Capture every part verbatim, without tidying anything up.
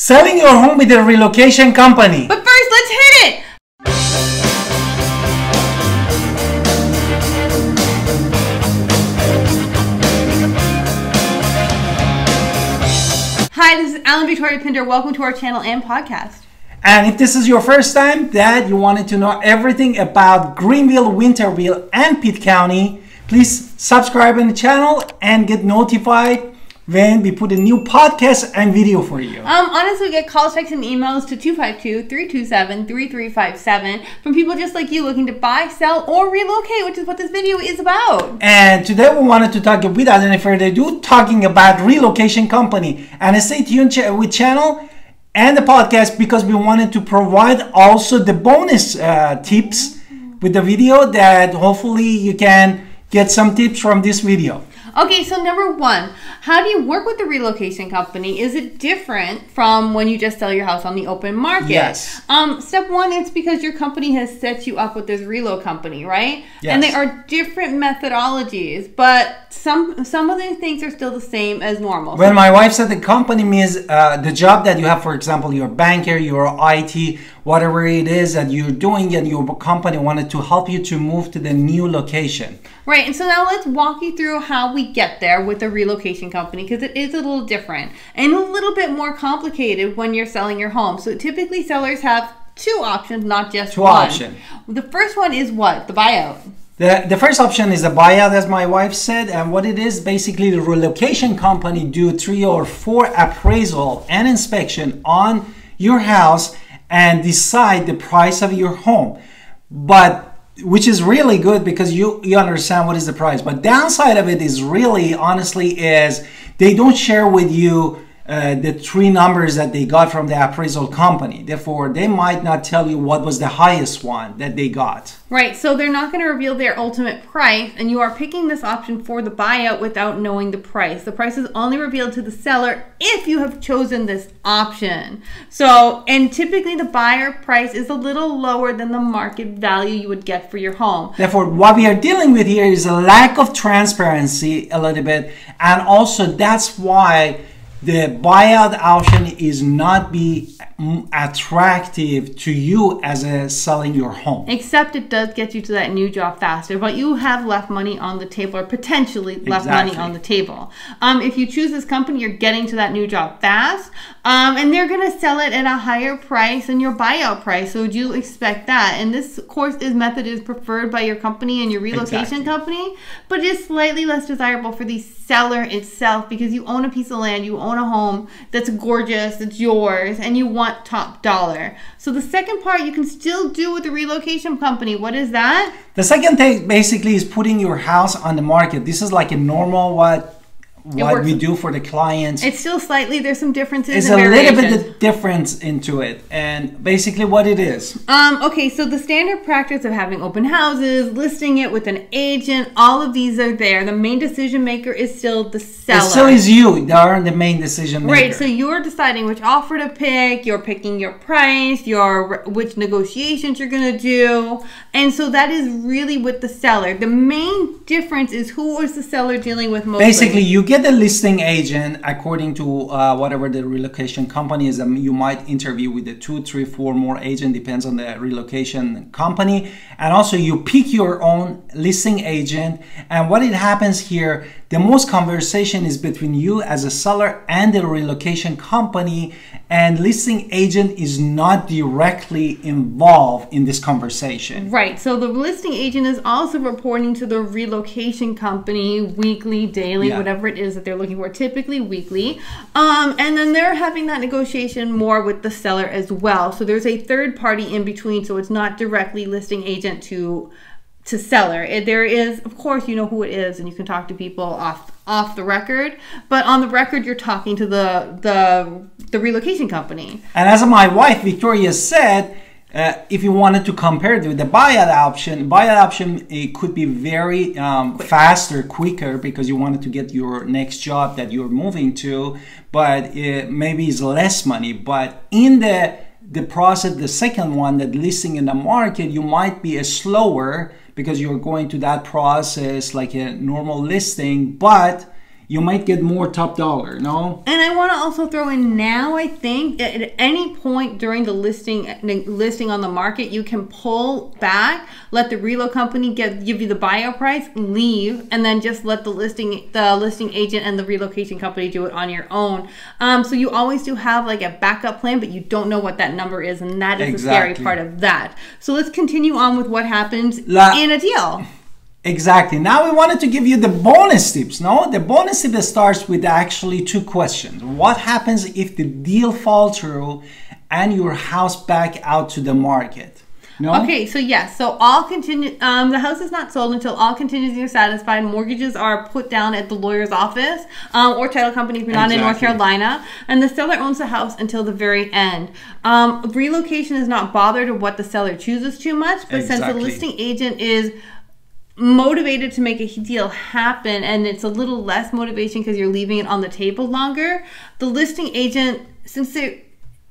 Selling your home with a relocation company. But first, let's hit it! Hi, this is Alan Victoria Pinder. Welcome to our channel and podcast. And if this is your first time that you wanted to know everything about Greenville, Winterville, and Pitt County, please subscribe on the channel and get notified when we put a new podcast and video for you. Um, honestly, get calls, texts, and emails to two five two, three two seven, three three five seven from people just like you looking to buy, sell, or relocate, which is what this video is about. And today we wanted to talk, without any further ado, talking about relocation company. And stay tuned ch with channel and the podcast, because we wanted to provide also the bonus uh, tips with the video that hopefully you can get some tips from this video. Okay, so number one, how do you work with the relocation company? Is it different from when you just sell your house on the open market? Yes. Um, step one, it's because your company has set you up with this relo company, right? Yes. And they are different methodologies, but some some of the things are still the same as normal. When my wife said the company means uh, the job that you have, for example, you're a banker, you're I T, whatever it is that you're doing, and your company wanted to help you to move to the new location. Right, and so now let's walk you through how we get there with the relocation company, because it is a little different and a little bit more complicated when you're selling your home. So typically sellers have two options, not just two one. Option. The first one is what? The buyout. The, the first option is the buyout, as my wife said, and what it is, basically the relocation company do three or four appraisal and inspection on your house and decide the price of your home, but which is really good because you you understand what is the price. But downside of it is really, honestly, is they don't share with you uh, the three numbers that they got from the appraisal company. Therefore, they might not tell you what was the highest one that they got. Right, so they're not going to reveal their ultimate price, and you are picking this option for the buyout without knowing the price. The price is only revealed to the seller if you have chosen this option. So, and typically the buyer price is a little lower than the market value you would get for your home. Therefore, what we are dealing with here is a lack of transparency a little bit, and also that's why the buyout option is not be attractive to you as a selling your home. Except it does get you to that new job faster, but you have left money on the table, or potentially left exactly. money on the table. Um, if you choose this company, you're getting to that new job fast, um, and they're going to sell it at a higher price than your buyout price. So do you expect that? And this course is method is preferred by your company and your relocation exactly. company, but it is slightly less desirable for the seller itself, because you own a piece of land, you own own a home that's gorgeous, that's yours, and you want top dollar. So the second part you can still do with the relocation company. What is that? The second thing basically is putting your house on the market. This is like a normal what what we do for the clients. It's still slightly, there's some differences. It's a little bit of difference into it, and basically what it is. Um, okay, so the standard practice of having open houses, listing it with an agent, all of these are there. The main decision maker is still the seller. It still is you that are the main decision maker. Right, so you're deciding which offer to pick, you're picking your price, your which negotiations you're going to do, and so that is really with the seller. The main difference is who is the seller dealing with mostly. Basically, you get the listing agent according to uh, whatever the relocation company is. Um, you might interview with the two, three, four more agent, depends on the relocation company. And also you pick your own listing agent. And what it happens here, the most conversation is between you as a seller and the relocation company, and listing agent is not directly involved in this conversation. Right, so the listing agent is also reporting to the relocation company weekly, daily, yeah. whatever it is that they're looking for, typically weekly, um, and then they're having that negotiation more with the seller as well. So there's a third party in between, so it's not directly listing agent to to seller. There is, of course, you know who it is, and you can talk to people off off the record, but on the record you're talking to the the, the relocation company. And as my wife Victoria said, uh, if you wanted to compare it with the buyout option, buyout option it could be very um, faster, quicker, because you wanted to get your next job that you're moving to, but it maybe it's less money. But in the the process, the second one, that listing in the market, you might be a slower because you're going to that process like a normal listing, but you might get more top dollar, no? And I want to also throw in now, I think, at any point during the listing listing on the market, you can pull back, let the relo company get, give you the buyout price, leave, and then just let the listing the listing agent and the relocation company do it on your own. Um, so you always do have like a backup plan, but you don't know what that number is, and that is exactly. The scary part of that. So let's continue on with what happens La in a deal. Exactly. Now we wanted to give you the bonus tips, no? The bonus tip starts with actually two questions. What happens if the deal falls through and your house back out to the market? No? Okay, so yes, so all continu- um, the house is not sold until all contingencies are satisfied. Mortgages are put down at the lawyer's office um, or title company if you're not exactly. in North Carolina. And the seller owns the house until the very end. Um, relocation is not bothered of what the seller chooses too much, but exactly. since the listing agent is motivated to make a deal happen and it's a little less motivation because you're leaving it on the table longer, the listing agent, since they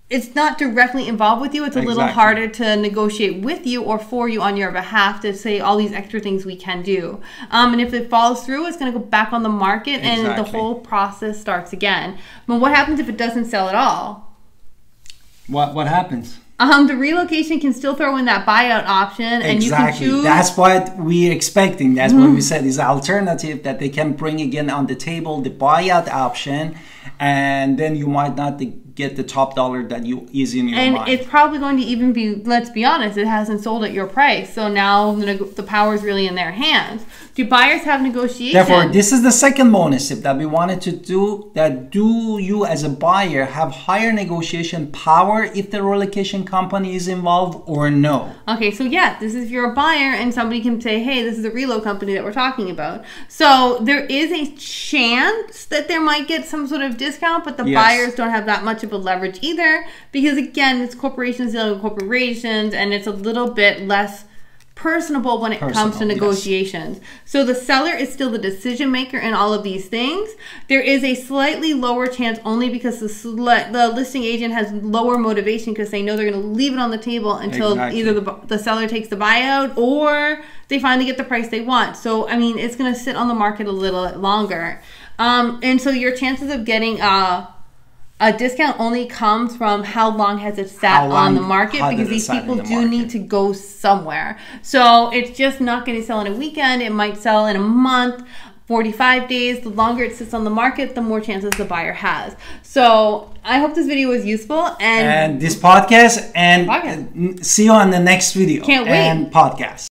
it's not directly involved with you, it's a exactly. little harder to negotiate with you or for you on your behalf to say all these extra things we can do. Um, and if it falls through, it's going to go back on the market exactly. and the whole process starts again. But what happens if it doesn't sell at all? What, what happens? Um, the relocation can still throw in that buyout option, and exactly. you can choose. That's what we're expecting. That's mm-hmm. what we said is an alternative that they can bring again on the table, the buyout option, and then you might not get the top dollar that you is in your and mind. And it's probably going to even be, let's be honest, it hasn't sold at your price. So now the, the power is really in their hands. Do buyers have negotiation? Therefore, this is the second bonus tip that we wanted to do, that do you as a buyer have higher negotiation power if the relocation company is involved or no? Okay, so yeah, this is if you're a buyer and somebody can say, hey, this is a relo company that we're talking about. So there is a chance that there might get some sort of discount, but the yes. buyers don't have that much of a leverage either, because again, it's corporations dealing with corporations and it's a little bit less personable when it Personal, comes to negotiations. Yes. So the seller is still the decision maker in all of these things. There is a slightly lower chance only because the, the listing agent has lower motivation because they know they're going to leave it on the table until exactly. either the, the seller takes the buyout or they finally get the price they want. So, I mean, it's going to sit on the market a little longer. Um, and so your chances of getting uh, a discount only comes from how long has it sat on the market, because these people do need to go somewhere. So it's just not going to sell in a weekend. It might sell in a month, forty-five days. The longer it sits on the market, the more chances the buyer has. So I hope this video was useful. And, and this podcast. And podcast. See you on the next video. Can't wait. And podcast.